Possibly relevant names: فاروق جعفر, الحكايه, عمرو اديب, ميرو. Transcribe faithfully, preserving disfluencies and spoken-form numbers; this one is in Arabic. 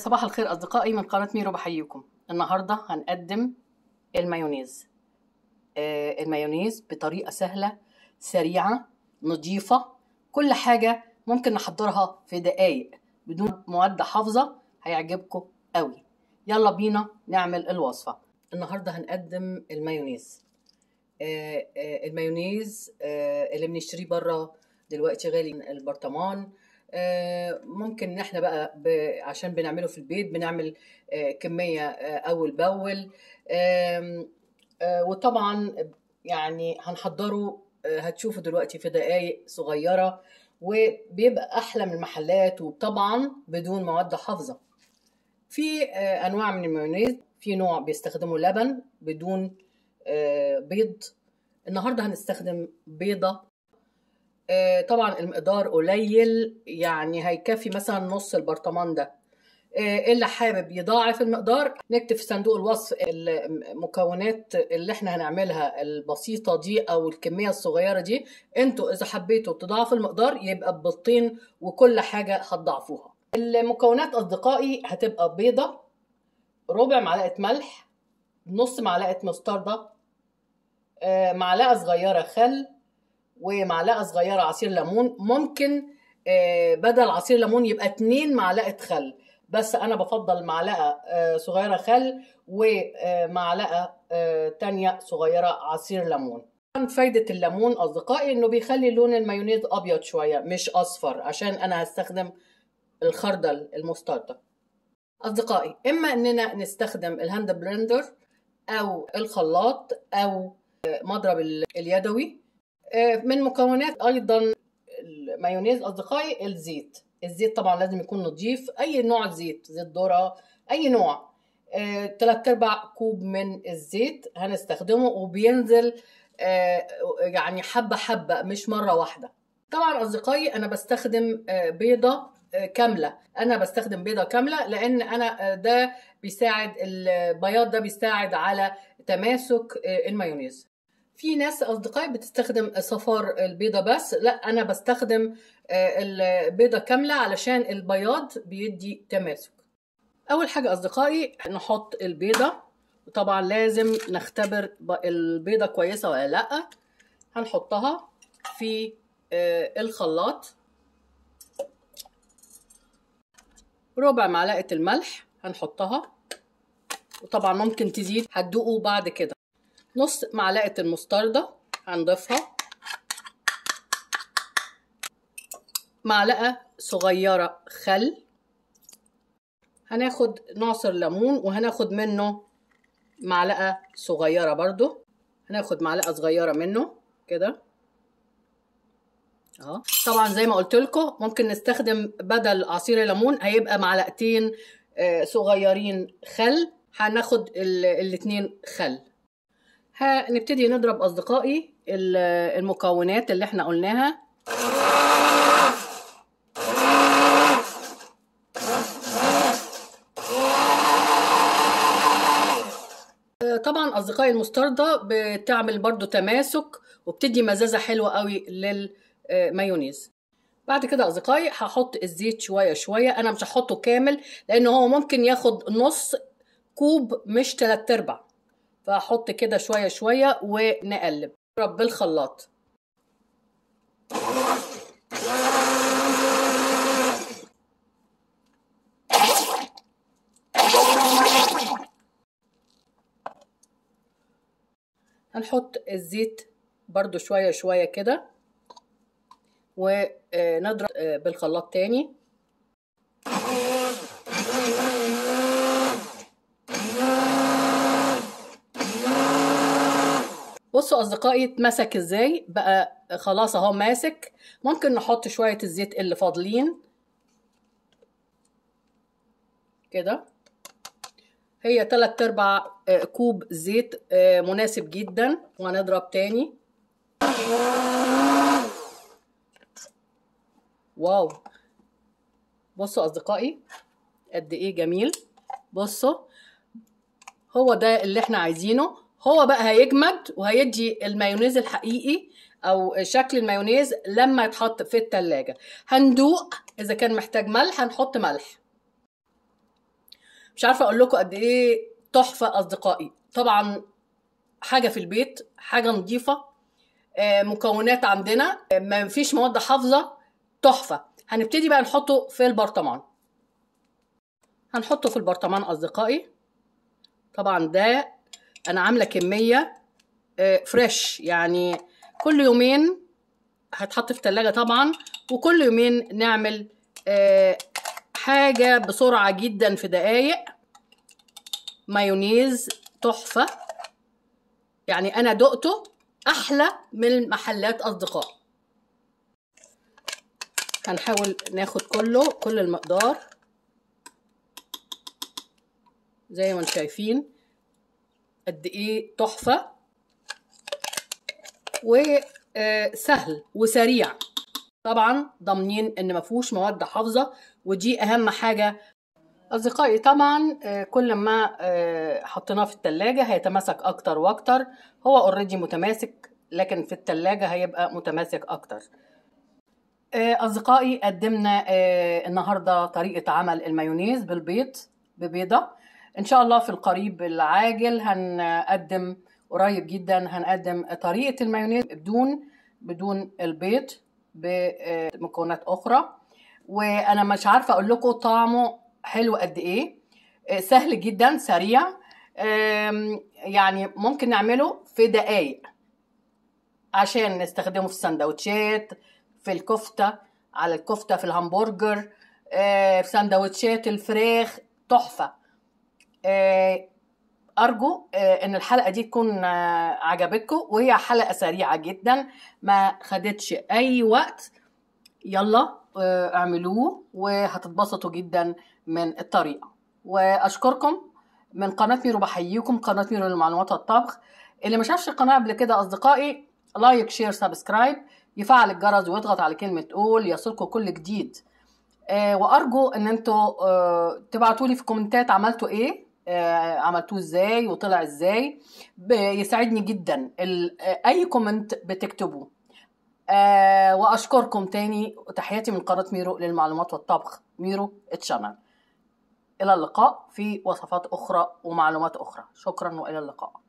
صباح الخير أصدقائي من قناة ميرو، بحييكم. النهاردة هنقدم المايونيز آه المايونيز بطريقة سهلة سريعة نظيفة، كل حاجة ممكن نحضرها في دقايق بدون مواد حافظة، هيعجبكم قوي. يلا بينا نعمل الوصفة. النهاردة هنقدم المايونيز آه آه المايونيز آه اللي بنشتريه بره دلوقتي غالي البرطمان. ممكن احنا بقى ب... عشان بنعمله في البيت بنعمل كمية اول باول، وطبعا يعني هنحضره هتشوفوا دلوقتي في دقايق صغيرة، وبيبقى احلى من المحلات، وطبعا بدون مواد حافظة. في انواع من المايونيز، في نوع بيستخدموا لبن بدون بيض. النهاردة هنستخدم بيضة، طبعا المقدار قليل يعني هيكفي مثلا نص البرطمان ده. اللي حابب يضاعف المقدار نكتب في صندوق الوصف المكونات اللي احنا هنعملها البسيطة دي او الكمية الصغيرة دي. انتوا اذا حبيتوا تضاعفوا المقدار يبقى ببيضتين وكل حاجة هتضاعفوها. المكونات اصدقائي هتبقى بيضة، ربع معلقة ملح، نص معلقة مستردة، معلقة صغيرة خل، ومعلقه صغيره عصير ليمون. ممكن بدل عصير ليمون يبقى اتنين معلقه خل، بس انا بفضل معلقه صغيره خل ومعلقه تانيه صغيره عصير ليمون. فايده الليمون اصدقائي انه بيخلي لون المايونيز ابيض شويه مش اصفر، عشان انا هستخدم الخردل المستردة. اصدقائي اما اننا نستخدم الهاند بلندر او الخلاط او مضرب اليدوي. من مكونات ايضا المايونيز اصدقائي الزيت. الزيت طبعا لازم يكون نضيف، اي نوع زيت، زيت ذره، اي نوع. تلات ارباع كوب من الزيت هنستخدمه، وبينزل يعني حبه حبه مش مره واحده. طبعا اصدقائي انا بستخدم بيضه كامله، انا بستخدم بيضه كامله لان انا ده بيساعد، البياض ده بيساعد على تماسك المايونيز. في ناس اصدقائي بتستخدم صفار البيضه بس، لا انا بستخدم البيضه كامله علشان البياض بيدي تماسك. اول حاجه اصدقائي نحط البيضه، وطبعا لازم نختبر البيضه كويسه ولا لا. هنحطها في الخلاط، ربع معلقه الملح هنحطها، وطبعا ممكن تزيد هتدوقوا بعد كده. نص معلقة المستردة هنضيفها، معلقة صغيرة خل، هناخد نعصر ليمون وهناخد منه معلقة صغيرة، برضو هناخد معلقة صغيرة منه كده اهو. طبعا زي ما قلت لكم ممكن نستخدم بدل عصير ليمون هيبقى معلقتين صغيرين خل، هناخد الاتنين خل. هنبتدي نضرب أصدقائي المكونات اللي احنا قلناها. طبعا أصدقائي المستردة بتعمل برضو تماسك وبتدي مزازة حلوة قوي للمايونيز. بعد كده أصدقائي هحط الزيت شوية شوية، أنا مش هحطه كامل لأن هو ممكن ياخد نص كوب مش تلات أرباع، فاحط كده شويه شويه ونقلب نضرب بالخلاط. هنحط الزيت برضو شويه شويه كده ونضرب بالخلاط تاني. بصوا اصدقائي اتمسك ازاي بقى، خلاص اهو ماسك. ممكن نحط شويه الزيت اللي فاضلين كده، هي تلات ارباع كوب زيت مناسب جدا. وهنضرب تاني. واو، بصوا اصدقائي قد ايه جميل. بصوا هو ده اللي احنا عايزينه، هو بقى هيجمد وهيدي المايونيز الحقيقي او شكل المايونيز لما يتحط في التلاجة. هندوق، اذا كان محتاج ملح هنحط ملح. مش عارفه اقول لكم قد ايه تحفه اصدقائي. طبعا حاجه في البيت، حاجه نظيفه، مكونات عندنا، ما فيش مواد حافظه، تحفه. هنبتدي بقى نحطه في البرطمان، هنحطه في البرطمان اصدقائي. طبعا ده انا عامله كميه فريش، يعني كل يومين هتحط في الثلاجه طبعا، وكل يومين نعمل حاجه بسرعه جدا في دقايق. مايونيز تحفه، يعني انا دقته احلى من المحلات اصدقائي. هنحاول ناخد كله، كل المقدار زي ما انتم شايفين قد ايه تحفه، وسهل وسريع. طبعا ضامنين ان مفيهوش مواد حافظه، ودي اهم حاجه اصدقائي. طبعا كل ما حطيناه في التلاجة هيتماسك اكتر واكتر، هو اوريدي متماسك لكن في التلاجة هيبقى متماسك اكتر. اصدقائي قدمنا النهارده طريقه عمل المايونيز بالبيض، ببيضه. ان شاء الله في القريب العاجل هنقدم، قريب جدا هنقدم طريقه المايونيز بدون بدون البيض، بمكونات اخرى. وانا مش عارفه اقول لكم طعمه حلو قد ايه، سهل جدا سريع، يعني ممكن نعمله في دقايق عشان نستخدمه في السندوتشات، في الكفته، على الكفته، في الهامبرجر، في سندوتشات الفراخ، تحفه. ارجو ان الحلقه دي تكون عجبتكم، وهي حلقه سريعه جدا ما خدتش اي وقت. يلا اعملوه وهتتبسطوا جدا من الطريقه. واشكركم من قناه ميرو، بحييكم قناه ميرو للمعلومات والطبخ. اللي ما شافش القناه قبل كده اصدقائي، لايك شير سبسكرايب، يفعل الجرس ويضغط على كلمه قول يصلكوا كل جديد. آه وارجو ان انتوا آه تبعتوا لي في الكومنتات عملتوا ايه، آه عملتوه ازاي وطلع ازاي، بيساعدني جدا اي كومنت بتكتبوه. آه واشكركم تاني، وتحياتي من قناه ميرو للمعلومات والطبخ، ميرو اتشانل. الى اللقاء في وصفات اخرى ومعلومات اخرى. شكرا والى اللقاء.